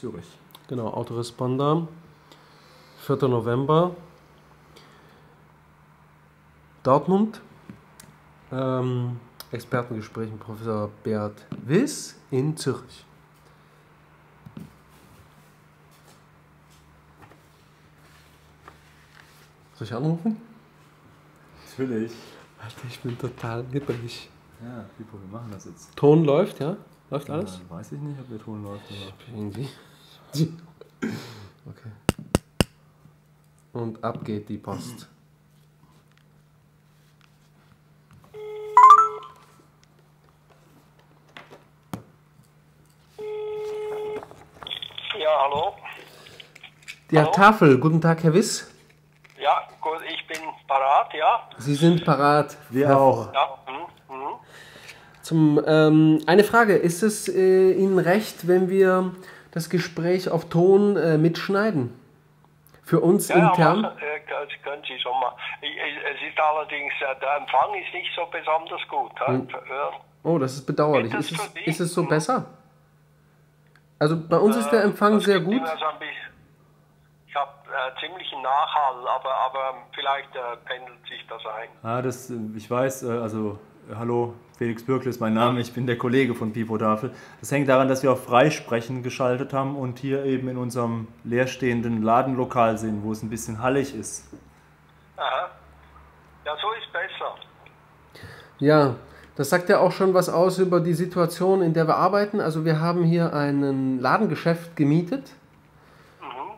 Zürich. Genau, Autoresponder, 4. November, Dortmund, Expertengespräch mit Professor Beat Wyss in Zürich. Soll ich anrufen? Natürlich. Alter, ich bin total hipperlich. Ja, Pipo, wir machen das jetzt. Ton läuft, ja? Läuft ja, alles? Weiß ich nicht, ob der Ton läuft. Oder? Irgendwie. Okay. Und ab geht die Post. Ja, hallo. Ja, hallo? Tafel, guten Tag, Herr Wyss. Ja, gut, ich bin parat, ja. Sie sind parat, wir auch. Ja. Eine Frage, ist es Ihnen recht, wenn wir das Gespräch auf Ton mitschneiden? Für uns ja, intern? Ja, das können Sie schon mal. Es ist allerdings, der Empfang ist nicht so besonders gut. Halt. Oh, das ist bedauerlich. Ist es so besser? Also bei uns ist der Empfang sehr gut. So ich habe ziemlichen Nachhall, aber vielleicht pendelt sich das ein. Ah, das, ich weiß, also... Hallo, Felix Bürkle ist mein Name, ich bin der Kollege von Pipo Tafel. Das hängt daran, dass wir auf Freisprechen geschaltet haben und hier eben in unserem leerstehenden Ladenlokal sind, wo es ein bisschen hallig ist. Aha, ja, so ist besser. Ja, das sagt ja auch schon was aus über die Situation, in der wir arbeiten. Also wir haben hier ein Ladengeschäft gemietet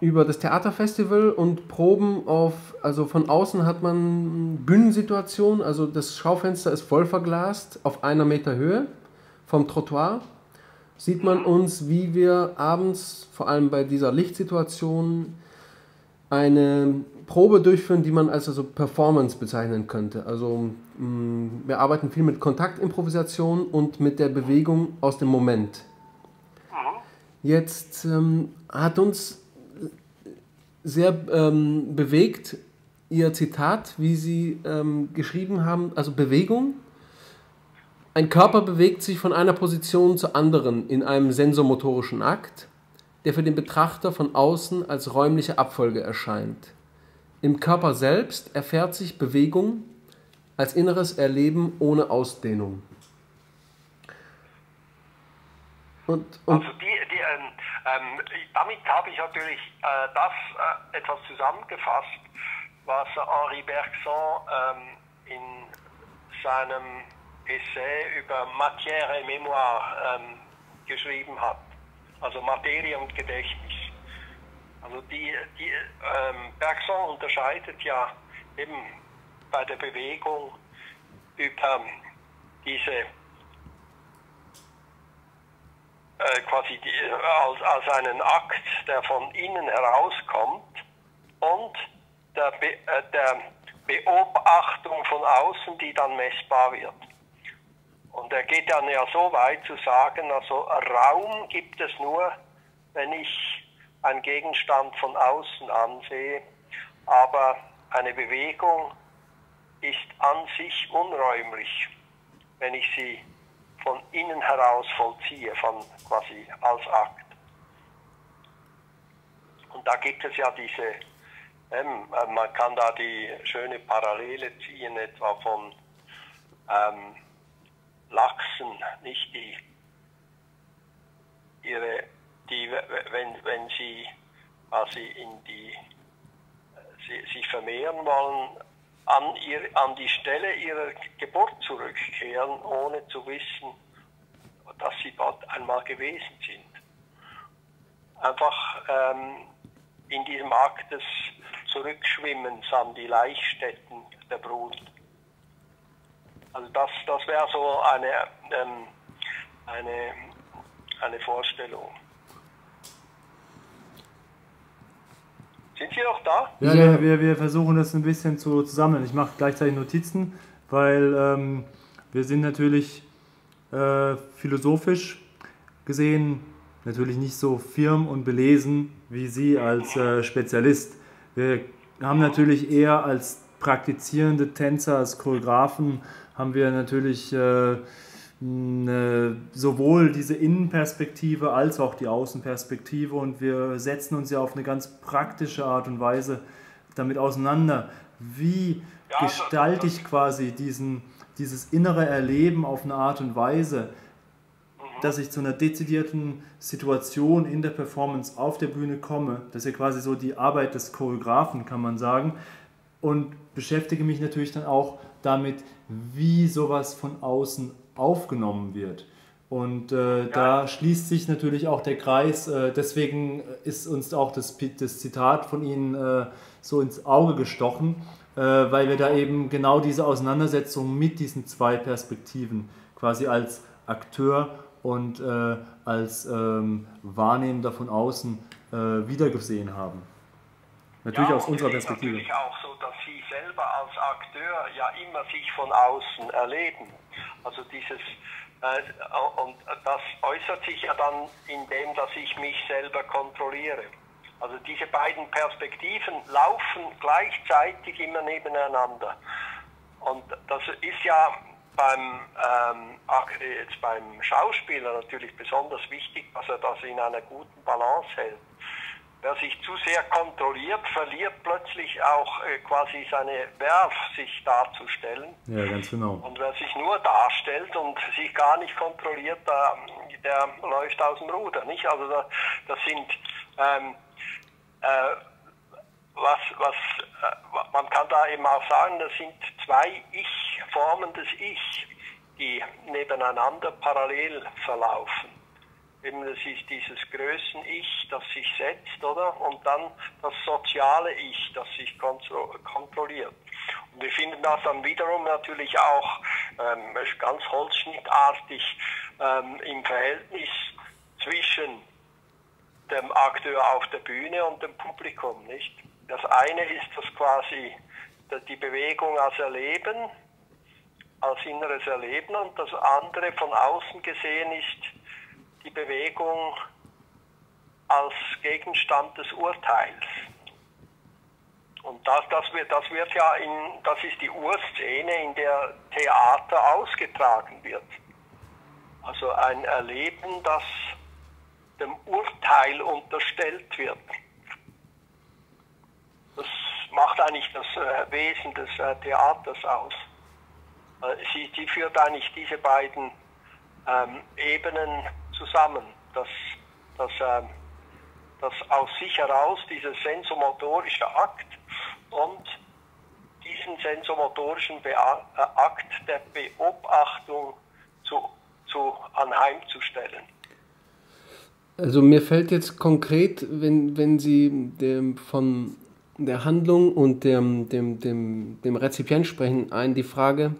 über das Theaterfestival und Proben auf, also von außen hat man Bühnensituation, also das Schaufenster ist voll verglast, auf 1 Meter Höhe vom Trottoir sieht man uns, wie wir abends, vor allem bei dieser Lichtsituation, eine Probe durchführen, die man als also Performance bezeichnen könnte. Also wir arbeiten viel mit Kontaktimprovisation und mit der Bewegung aus dem Moment. Jetzt hat uns sehr bewegt Ihr Zitat, wie Sie geschrieben haben, also Bewegung. Ein Körper bewegt sich von einer Position zur anderen in einem sensormotorischen Akt, der für den Betrachter von außen als räumliche Abfolge erscheint. Im Körper selbst erfährt sich Bewegung als inneres Erleben ohne Ausdehnung. Und also damit habe ich natürlich das etwas zusammengefasst, was Henri Bergson in seinem Essay über Matière et Mémoire geschrieben hat, also Materie und Gedächtnis. Also Bergson unterscheidet ja eben bei der Bewegung über diese quasi als einen Akt, der von innen herauskommt und der Beobachtung von außen, die dann messbar wird. Und er geht dann ja so weit zu sagen, also Raum gibt es nur, wenn ich einen Gegenstand von außen ansehe, aber eine Bewegung ist an sich unräumlich, wenn ich sie von innen heraus vollziehe, von quasi als Akt. Und da gibt es ja diese, man kann da die schöne Parallele ziehen, etwa von Lachsen, nicht die wenn sie quasi sich vermehren wollen, an die Stelle ihrer Geburt zurückkehren, ohne zu wissen, dass sie dort einmal gewesen sind. Einfach in diesem Akt des Zurückschwimmens an die Laichstätten der Brut. Also das wäre so eine Vorstellung. Sind Sie noch da? Ja, ja. Wir versuchen das ein bisschen zu sammeln. Ich mache gleichzeitig Notizen, weil wir sind natürlich philosophisch gesehen natürlich nicht so firm und belesen wie Sie als Spezialist. Wir haben natürlich eher als praktizierende Tänzer, als Choreografen, haben wir natürlich sowohl diese Innenperspektive als auch die Außenperspektive, und wir setzen uns ja auf eine ganz praktische Art und Weise damit auseinander, wie gestalte ich quasi dieses innere Erleben auf eine Art und Weise, dass ich zu einer dezidierten Situation in der Performance auf der Bühne komme. Das ist ja quasi so die Arbeit des Choreografen, kann man sagen, und beschäftige mich natürlich dann auch damit, wie sowas von außen aufgenommen wird. Und da schließt sich natürlich auch der Kreis, deswegen ist uns auch das Zitat von Ihnen so ins Auge gestochen, weil wir da eben genau diese Auseinandersetzung mit diesen zwei Perspektiven quasi als Akteur und als Wahrnehmender von außen wiedergesehen haben. Natürlich aus unserer Perspektive. Natürlich auch so, dass Sie selber als Akteur ja immer sich von außen erleben. Also dieses, und das äußert sich ja dann in dem, dass ich mich selber kontrolliere. Also diese beiden Perspektiven laufen gleichzeitig immer nebeneinander. Und das ist ja beim, jetzt beim Schauspieler natürlich besonders wichtig, dass er das in einer guten Balance hält. Wer sich zu sehr kontrolliert, verliert plötzlich auch quasi seine Werf, sich darzustellen. Ja, ganz genau. Und wer sich nur darstellt und sich gar nicht kontrolliert, der läuft aus dem Ruder, nicht? Also das sind, man kann da eben auch sagen, das sind zwei Ich-Formen des Ich, die nebeneinander parallel verlaufen. Eben, das ist dieses Größen-Ich, das sich setzt, oder? Und dann das soziale Ich, das sich kontrolliert. Und wir finden das dann wiederum natürlich auch ganz holzschnittartig im Verhältnis zwischen dem Akteur auf der Bühne und dem Publikum, nicht? Das eine ist das quasi die Bewegung als Erleben, als inneres Erleben, und das andere von außen gesehen ist die Bewegung als Gegenstand des Urteils. Und das wird ja das ist die Urszene, in der Theater ausgetragen wird. Also ein Erleben, das dem Urteil unterstellt wird. Das macht eigentlich das Wesen des Theaters aus. Sie führt eigentlich diese beiden Ebenen zusammen, das aus sich heraus, dieses sensomotorische Akt und diesen sensomotorischen Akt der Beobachtung anheimzustellen. Also mir fällt jetzt konkret, wenn Sie von der Handlung und dem Rezipient sprechen, die Frage,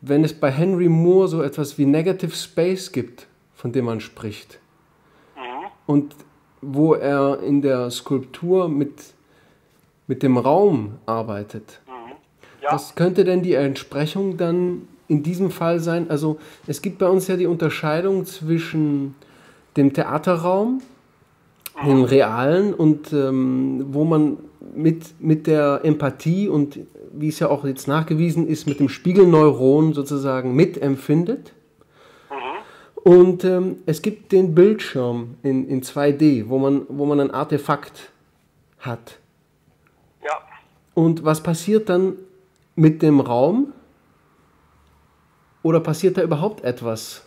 wenn es bei Henry Moore so etwas wie Negative Space gibt, von dem man spricht. Und wo er in der Skulptur mit dem Raum arbeitet. Was könnte denn die Entsprechung dann in diesem Fall sein? Also es gibt bei uns ja die Unterscheidung zwischen dem Theaterraum, dem realen, und wo man mit der Empathie und, wie es ja auch jetzt nachgewiesen ist, mit dem Spiegelneuron sozusagen mitempfindet. Und es gibt den Bildschirm in 2D, wo man ein Artefakt hat. Ja. Und was passiert dann mit dem Raum? Oder passiert da überhaupt etwas?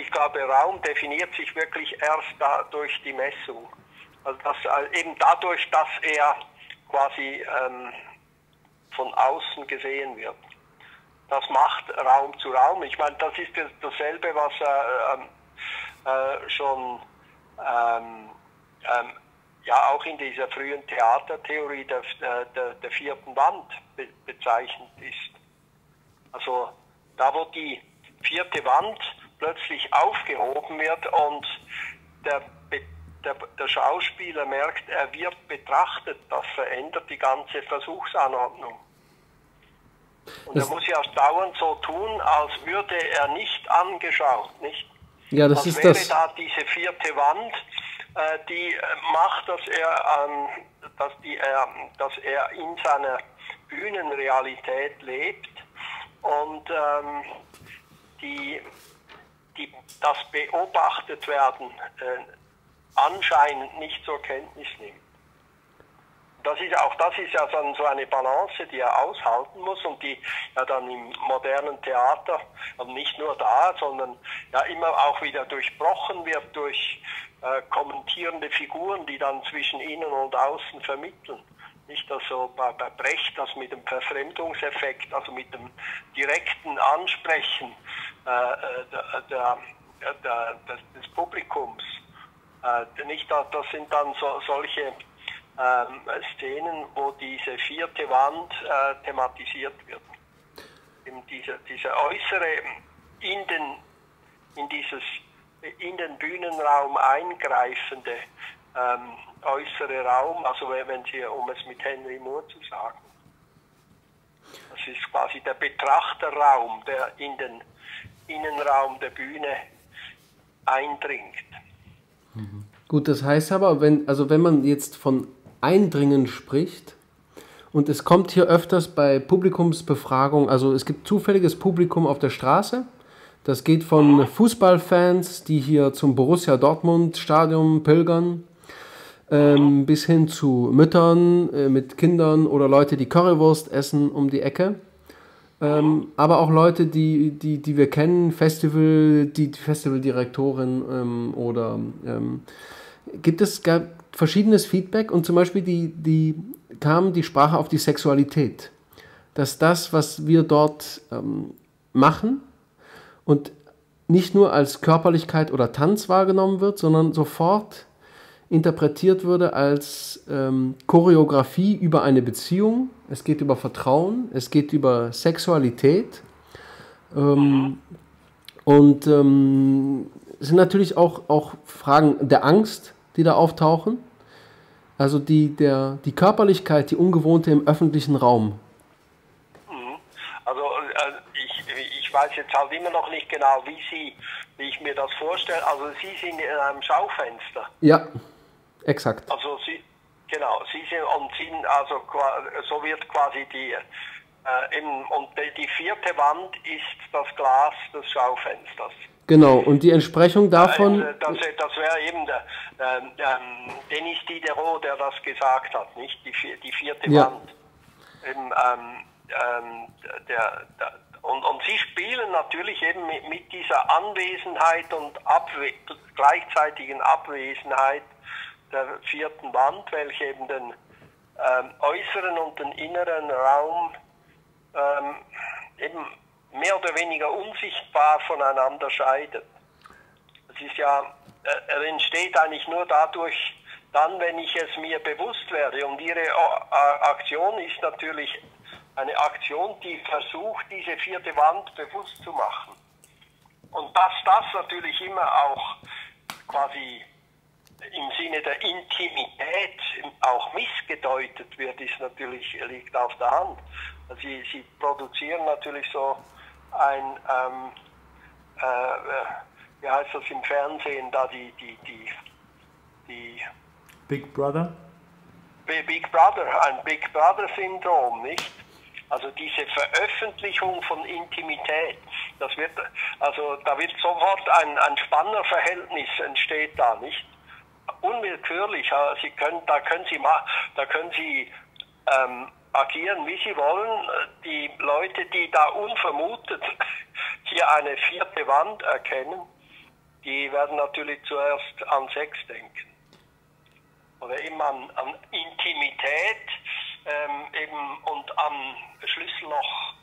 Ich glaube, Raum definiert sich wirklich erst durch die Messung. Also eben dadurch, dass er quasi von außen gesehen wird. Das macht Raum zu Raum. Ich meine, das ist dasselbe, was schon ja auch in dieser frühen Theatertheorie der vierten Wand bezeichnet ist. Also da, wo die vierte Wand plötzlich aufgehoben wird und der Schauspieler merkt, er wird betrachtet, das verändert die ganze Versuchsanordnung. Und er muss ja dauernd so tun, als würde er nicht angeschaut, nicht? Ja, das ist das. Als wäre da diese vierte Wand, die macht, dass er in seiner Bühnenrealität lebt und das beobachtet werden anscheinend nicht zur Kenntnis nimmt. Das ist, auch das ist ja dann so eine Balance, die er aushalten muss und die ja dann im modernen Theater, und nicht nur da, sondern ja immer auch wieder durchbrochen wird durch kommentierende Figuren, die dann zwischen innen und außen vermitteln. Nicht, dass so bei Brecht das mit dem Verfremdungseffekt, also mit dem direkten Ansprechen des Publikums, nicht, das sind dann so, solche Szenen, wo diese vierte Wand thematisiert wird. Diese äußere, in den Bühnenraum eingreifende äußere Raum, also wenn Sie, um es mit Henry Moore zu sagen, das ist quasi der Betrachterraum, der in den Innenraum der Bühne eindringt. Mhm. Gut, das heißt aber, wenn man jetzt von Eindringen spricht, und es kommt hier öfters bei Publikumsbefragungen, also es gibt zufälliges Publikum auf der Straße, das geht von Fußballfans, die hier zum Borussia Dortmund Stadion pilgern, bis hin zu Müttern mit Kindern oder Leute, die Currywurst essen um die Ecke, aber auch Leute, die wir kennen, Festivaldirektorin oder... gab verschiedenes Feedback, und zum Beispiel kam die Sprache auf die Sexualität. Dass das, was wir dort machen und nicht nur als Körperlichkeit oder Tanz wahrgenommen wird, sondern sofort interpretiert würde als Choreografie über eine Beziehung. Es geht über Vertrauen, es geht über Sexualität und es sind natürlich auch Fragen der Angst, die da auftauchen. Also die Körperlichkeit, die ungewohnte im öffentlichen Raum. Also ich weiß jetzt halt immer noch nicht genau, wie ich mir das vorstelle. Also Sie sind in einem Schaufenster. Ja, exakt. Also so wird quasi die vierte Wand ist das Glas des Schaufensters. Genau, und die Entsprechung davon... Das wäre eben Denis Diderot, der das gesagt hat, nicht? Die vierte Wand. Eben, und sie spielen natürlich eben mit dieser Anwesenheit und gleichzeitigen Abwesenheit der vierten Wand, welche eben den äußeren und den inneren Raum eben mehr oder weniger unsichtbar voneinander scheidet. Es ist ja, er entsteht eigentlich nur dadurch, wenn ich es mir bewusst werde. Und Ihre Aktion ist natürlich eine Aktion, die versucht, diese vierte Wand bewusst zu machen. Und dass das natürlich immer auch quasi im Sinne der Intimität auch missgedeutet wird, ist natürlich, liegt auf der Hand. Sie produzieren natürlich so ein, wie heißt das im Fernsehen, da die Big Brother? Big Brother, ein Big Brother-Syndrom, nicht? Also diese Veröffentlichung von Intimität, das wird, also da wird sofort ein Spannerverhältnis entsteht da, nicht? Unwillkürlich, da können Sie agieren, wie Sie wollen. Die Leute, die da unvermutet hier eine vierte Wand erkennen, die werden natürlich zuerst an Sex denken. Oder eben an Intimität eben, und an Schlüsselloch,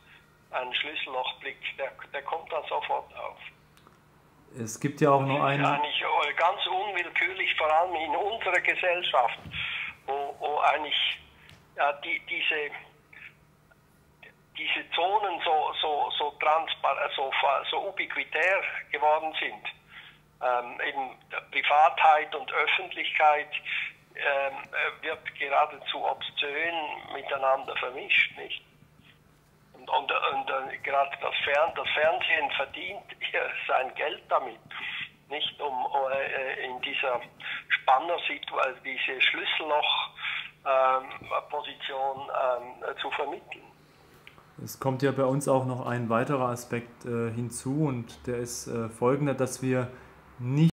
einen Schlüssellochblick, der kommt dann sofort auf. Es gibt ja auch nur einen... Eigentlich ganz unwillkürlich, vor allem in unserer Gesellschaft, wo eigentlich... Ja, diese Zonen so ubiquitär geworden sind, eben Privatheit und Öffentlichkeit wird geradezu obszön miteinander vermischt, nicht? Und gerade das Fernsehen verdient sein Geld damit, nicht? In dieser Spannersituation, diese Schlüsselloch Position zu vermitteln. Es kommt ja bei uns auch noch ein weiterer Aspekt hinzu, und der ist folgender, dass wir nicht